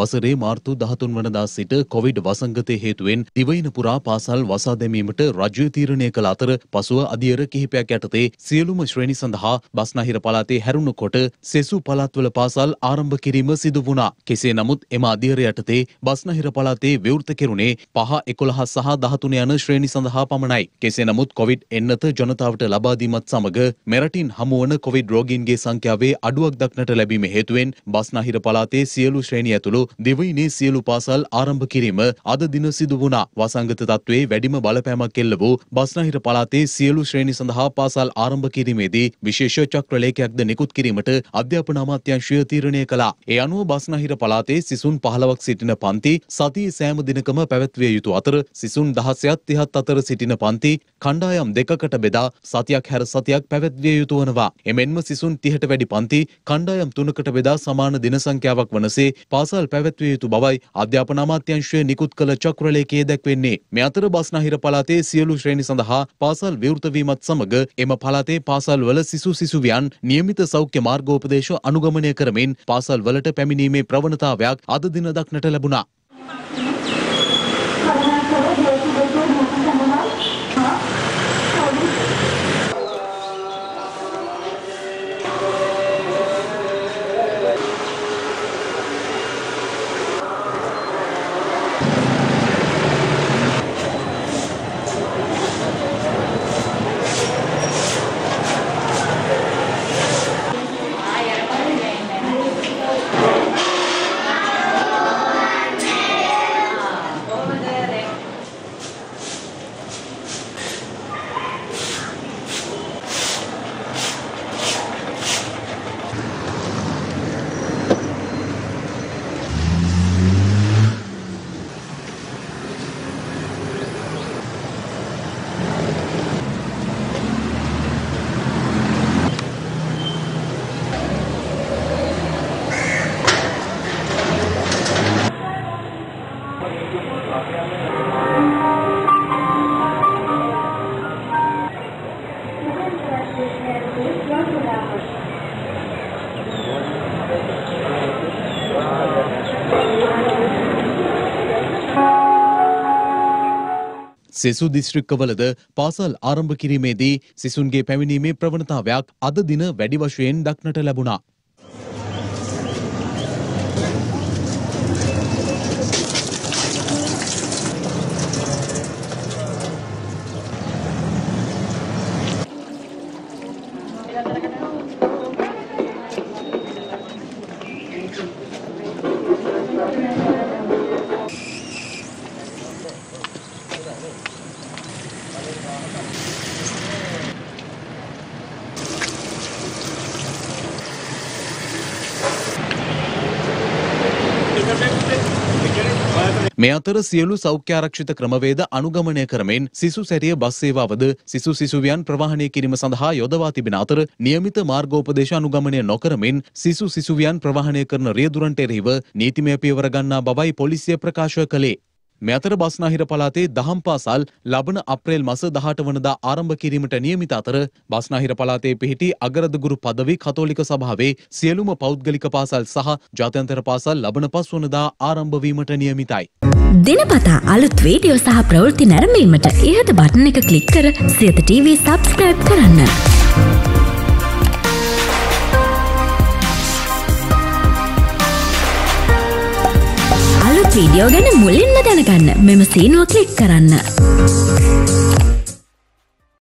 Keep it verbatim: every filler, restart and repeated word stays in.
වසරේ මාර්තු දහතුන් වනදා සිට කොවිඩ් වසංගතය හේතුවෙන් දිවයින පුරා පාසල් වසා දැමීමට රජය තීරණය කළ අතර පසුව අධියර කිහිපයක් යටතේ සියලුම ශ්‍රේණි සඳහා බස්නාහිර පළාතේ හැරුණු කොට සෙසු පළාත්වල පාසල් ආරම්භ කිරීම සිදු වුණා. කෙසේ නමුත් එම අධියර යටතේ බස්නාහිර පළාතේ විවෘත කෙරුණේ පහ එකොළහ සහ දහතුන යන ශ්‍රේණි සඳහා පමණයි. කෙසේ නමුත් කොවිඩ් එන්නත ජනතාවට ලබා දීමත් සමග මෙරටින් හමුවන කොවිඩ් රෝගීන්ගේ සංඛ්‍යාවේ අඩුවක් දක්නට ලැබීම හේතුවෙන් බස්නාහිර පළාතේ සියලු ශ්‍රේණිය ඇතුළු දිවයිනේ සියලු පාසල් ආරම්භ කිරීම අද දින සිදු වුණා. වසංගත තත්වයේ වැඩිම බලපෑමක් එල්ල වූ බස්නාහිර පළාතේ සියලු ශ්‍රේණි සඳහා පාසල් ආරම්භ කිරීමේදී විශේෂ චක්‍රලේඛයක්ද නිකුත් කිරීමට අධ්‍යාපන අමාත්‍යාංශය තීරණය කළා. ඒ අනුව බස්නාහිර පළාතේ සිසුන් පහළොවක් සිටින පන්ති සතියේ සෑම දිනකම පැවැත්විය යුතු අතර සිසුන් දහසයත් තිහත් අතර සිටින පන්ති කණ්ඩායම් දෙකකට බෙදා සතියක් හැර සතියක් පැවැත්විය යුතු වනවා. එමෙන්ම සිසුන් තිහට වැඩි පන්ති කණ්ඩායම් තුනකට බෙදා සමාන දින සංඛ්‍යාවක් වනසේ පාසල් පැවැත්විය යුතු බවයි අධ්‍යාපන අමාත්‍යාංශය නිකුත් කළ චක්‍රලේඛයේ දැක්වෙන්නේ. මේ අතර බස්නාහිර පළාතේ සියලු ශ්‍රේණි සඳහා පාසල් විවෘත වීමත් සමග එම පළාතේ පාසල්වල සිසු සිසුවියන් නියමිත සෞඛ්‍ය මාර්ගෝපදේශ අනුගමනය කරමින් පාසල්වලට පැමිණීමේ ප්‍රවණතාවයක් අද දින දක්නට ලැබුණා. සෙසු දිස්ත්‍රික්කවලද පාසල් ආරම්භ කිරීමේදී සිසුන්ගේ පැමිණීමේ ප්‍රවණතාවයක් අද දින වැඩි වශයෙන් දක්නට ලැබුණා. මේ අතර සියලු සෞඛ්‍ය ආරක්ෂිත ක්‍රමවේද අනුගමනය කරමින් සිසු සැරිය බස් සේවාවද සිසු සිසුවියන් ප්‍රවාහනය කිරීම සඳහා යොදවා තිබෙන අතර නියමිත මාර්ගෝපදේශ අනුගමනය නොකරමින් සිසු සිසුවියන් ප්‍රවාහනය කරන රියදුරන්ට එරෙහිව නීතිමය පියවර ගන්නා බවයි පොලිසිය ප්‍රකාශ කළේ. මේ අතර බස්නාහිර පළාතේ දහම් පාසල් ලබන අප්‍රේල් මාස දහඅට වනදා ආරම්භ කිරීමට නියමිත අතර බස්නාහිර පළාතේ පිහිටි අගරදගුරු පදවි කතෝලික සභාවේ සියලුම පෞද්ගලික පාසල් සහ ජාත්‍යන්තර පාසල් ලබන පස් වනදා ආරම්භ වීමට නියමිතයි. දිනපතා අලුත් වීඩියෝ සහ ප්‍රවෘත්ති නැරඹීමට ඉහත බටන් එක ක්ලික් කර සියත ටීවී සබ්ස්ක්‍රයිබ් කරන්න. අලුත් වීඩියෝ ගැන මුලින්ම දැනගන්න මෙම සීනුව ක්ලික් කරන්න.